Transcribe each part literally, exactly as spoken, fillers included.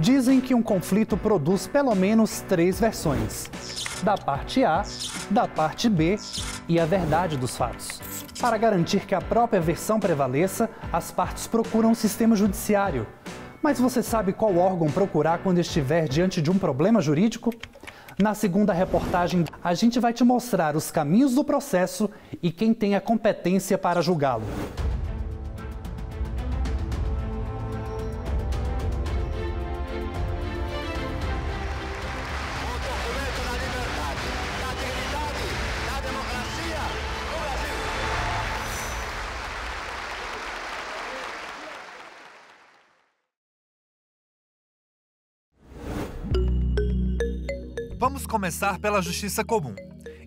dizem que um conflito produz pelo menos três versões: da parte A, da parte B e a verdade dos fatos. Para garantir que a própria versão prevaleça, as partes procuram um sistema judiciário. Mas você sabe qual órgão procurar quando estiver diante de um problema jurídico? Na segunda reportagem, a gente vai te mostrar os caminhos do processo e quem tem a competência para julgá-lo. Vamos começar pela justiça comum.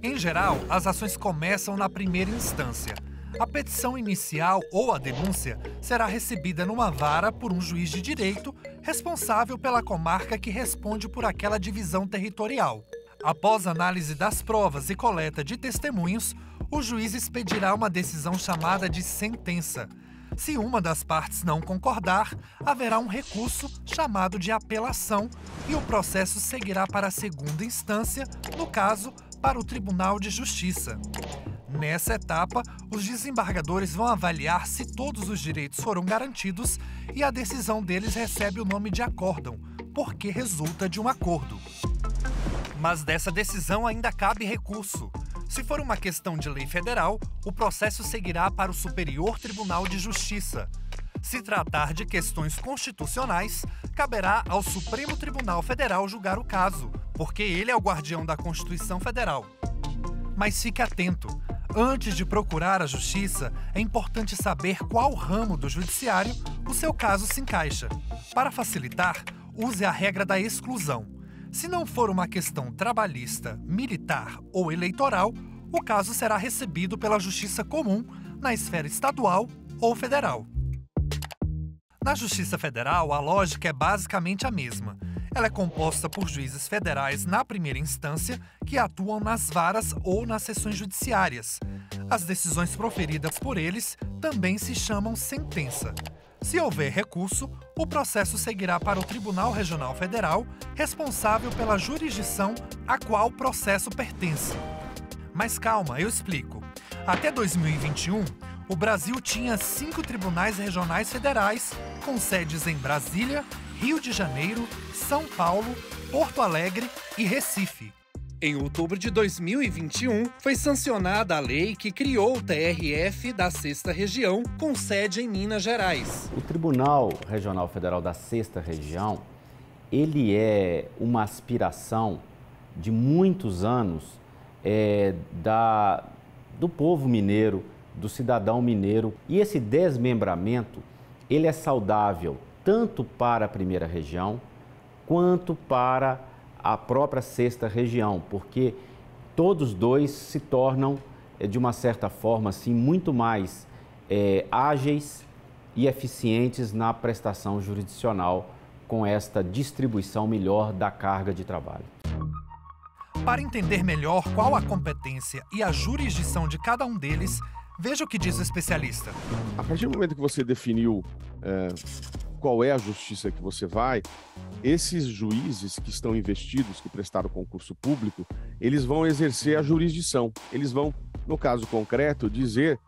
Em geral, as ações começam na primeira instância. A petição inicial ou a denúncia será recebida numa vara por um juiz de direito responsável pela comarca que responde por aquela divisão territorial. Após análise das provas e coleta de testemunhos, o juiz expedirá uma decisão chamada de sentença. Se uma das partes não concordar, haverá um recurso chamado de apelação e o processo seguirá para a segunda instância, no caso, para o Tribunal de Justiça. Nessa etapa, os desembargadores vão avaliar se todos os direitos foram garantidos e a decisão deles recebe o nome de acórdão, porque resulta de um acordo. Mas dessa decisão ainda cabe recurso. Se for uma questão de lei federal, o processo seguirá para o Superior Tribunal de Justiça. Se tratar de questões constitucionais, caberá ao Supremo Tribunal Federal julgar o caso, porque ele é o guardião da Constituição Federal. Mas fique atento. Antes de procurar a justiça, é importante saber qual ramo do judiciário o seu caso se encaixa. Para facilitar, use a regra da exclusão. Se não for uma questão trabalhista, militar ou eleitoral, o caso será recebido pela Justiça Comum na esfera estadual ou federal. Na Justiça Federal, a lógica é basicamente a mesma. Ela é composta por juízes federais na primeira instância que atuam nas varas ou nas seções judiciárias. As decisões proferidas por eles também se chamam sentença. Se houver recurso, o processo seguirá para o Tribunal Regional Federal, responsável pela jurisdição a qual o processo pertence. Mas calma, eu explico. Até dois mil e vinte e um, o Brasil tinha cinco tribunais regionais federais, com sedes em Brasília, Rio de Janeiro, São Paulo, Porto Alegre e Recife. Em outubro de dois mil e vinte e um, foi sancionada a lei que criou o T R F da sexta Região, com sede em Minas Gerais. O Tribunal Regional Federal da sexta Região, ele é uma aspiração de muitos anos é, da, do povo mineiro, do cidadão mineiro. E esse desmembramento, ele é saudável tanto para a primeira região quanto para a própria sexta região, porque todos dois se tornam, de uma certa forma, assim, muito mais é, ágeis e eficientes na prestação jurisdicional com esta distribuição melhor da carga de trabalho. Para entender melhor qual a competência e a jurisdição de cada um deles, veja o que diz o especialista. A partir do momento que você definiu é, qual é a justiça que você vai, esses juízes que estão investidos, que prestaram concurso público, eles vão exercer a jurisdição. Eles vão, no caso concreto, dizer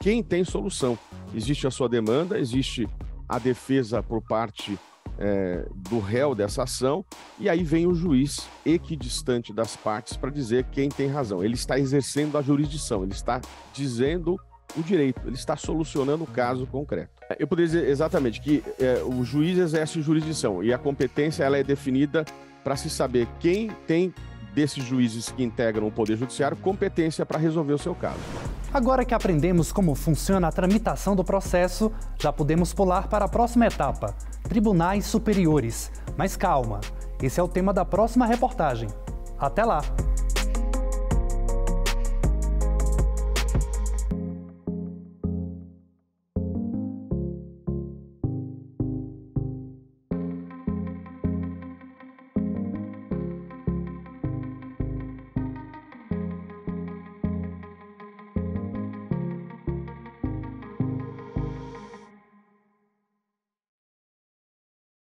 quem tem solução. Existe a sua demanda, existe a defesa por parte é, do réu dessa ação, e aí vem o juiz equidistante das partes para dizer quem tem razão. Ele está exercendo a jurisdição, ele está dizendo o direito, ele está solucionando o caso concreto. Eu poderia dizer exatamente que é, o juiz exerce jurisdição e a competência ela é definida para se saber quem tem, desses juízes que integram o Poder Judiciário, competência para resolver o seu caso. Agora que aprendemos como funciona a tramitação do processo, já podemos pular para a próxima etapa, tribunais superiores. Mas calma, esse é o tema da próxima reportagem. Até lá!